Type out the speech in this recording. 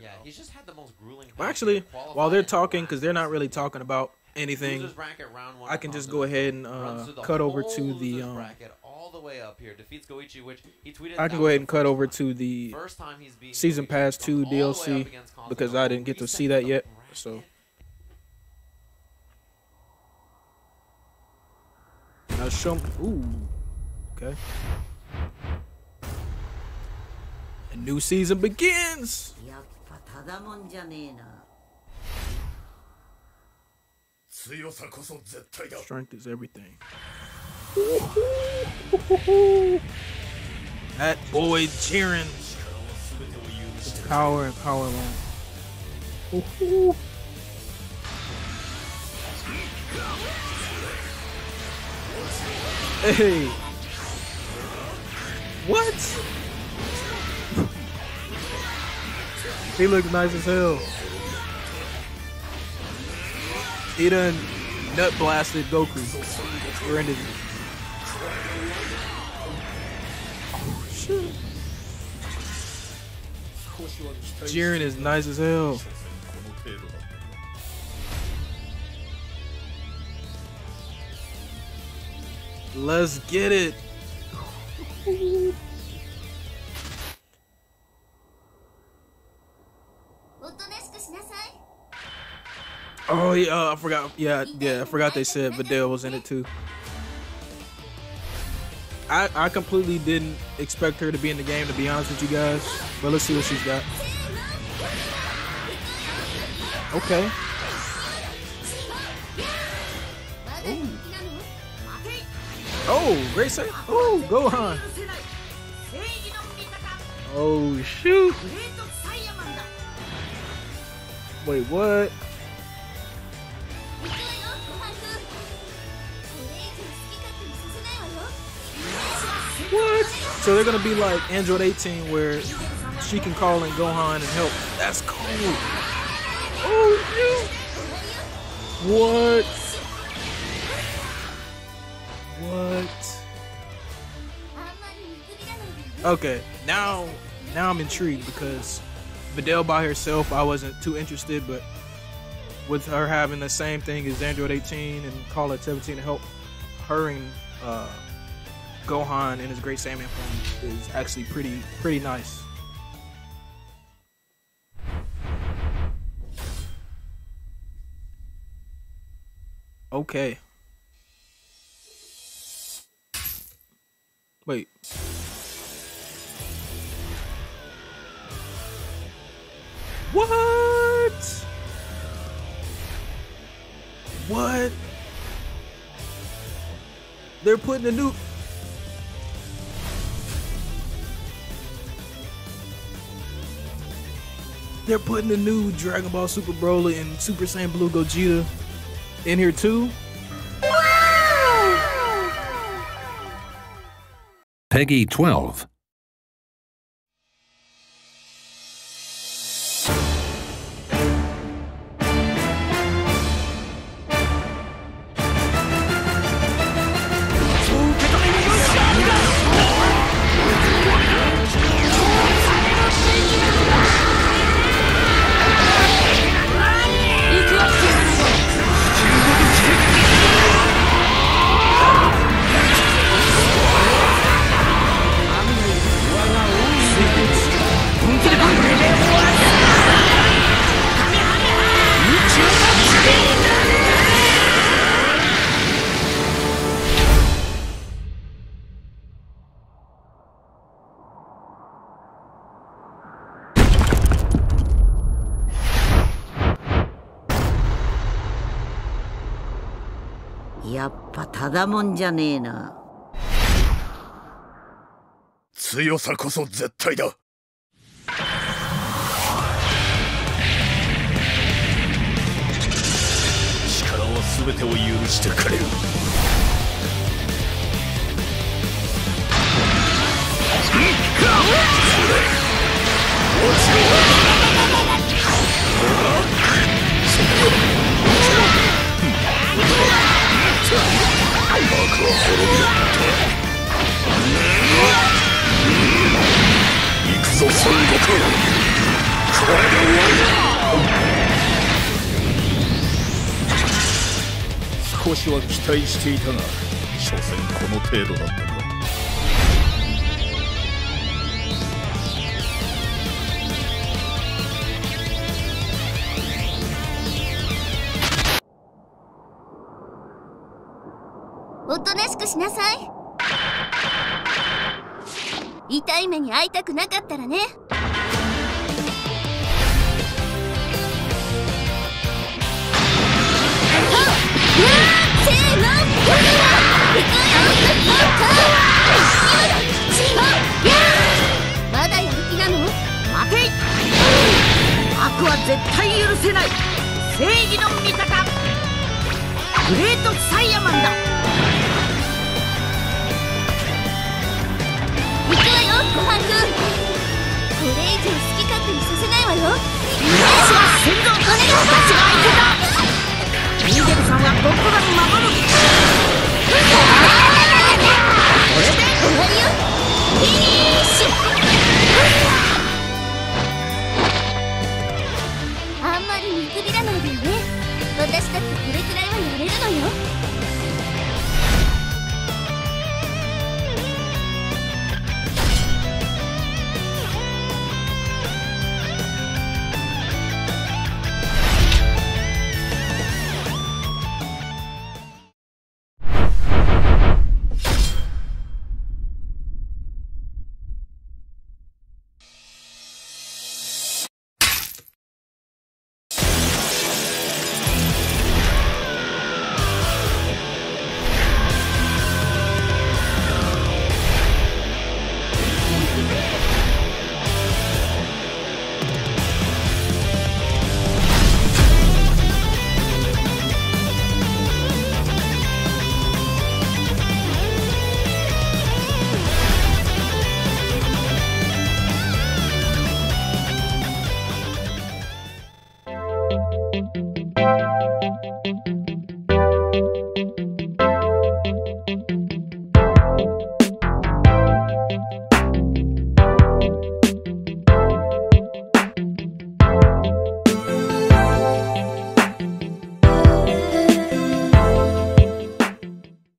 Yeah, he's just had the most grueling. Well, actually, while they're talking, because they're not really talking about anything, I can just go ahead and cut over to the all the way up here. Defeats Goichi, which he tweeted. I can go ahead and cut over to the Season Pass 2 DLC because I didn't get to see that yet. So now show me. Ooh, okay. A new season begins. Strength is everything. That boy Jiren. Power and power line. Hey. What? He looks nice as hell. He done nut blasted Goku. Or ended him. Oh shit. Jiren is nice as hell. Let's get it. Oh yeah, I forgot. Yeah, I forgot they said Videl was in it too. I completely didn't expect her to be in the game, to be honest with you guys. But let's see what she's got. Okay. Ooh. Oh, Great Saiyaman. Oh, Gohan. Oh shoot. Wait, what? What? So they're gonna be like Android 18 where she can call in Gohan and help. That's cool. Oh yeah. What? What? Okay, now I'm intrigued because Videl by herself I wasn't too interested, but with her having the same thing as Android 18 and Call It 17 to help her and Gohan and his Great Saiyaman form is actually pretty nice. Okay. Wait. What? What? They're putting a new... They're putting a new Dragon Ball Super Broly and Super Saiyan Blue Gogeta in here too. Peggy 12. 少しは期待していたが、所詮この程度だった。 おとなしくしなさい。痛い目に遭いたくなかったらね。まだやる気なの？待てい。悪は絶対許せない。正義の味方。グレートサイヤマンだ。 あんまり見くびらないでよね。私だってこれくらいはやれるのよ。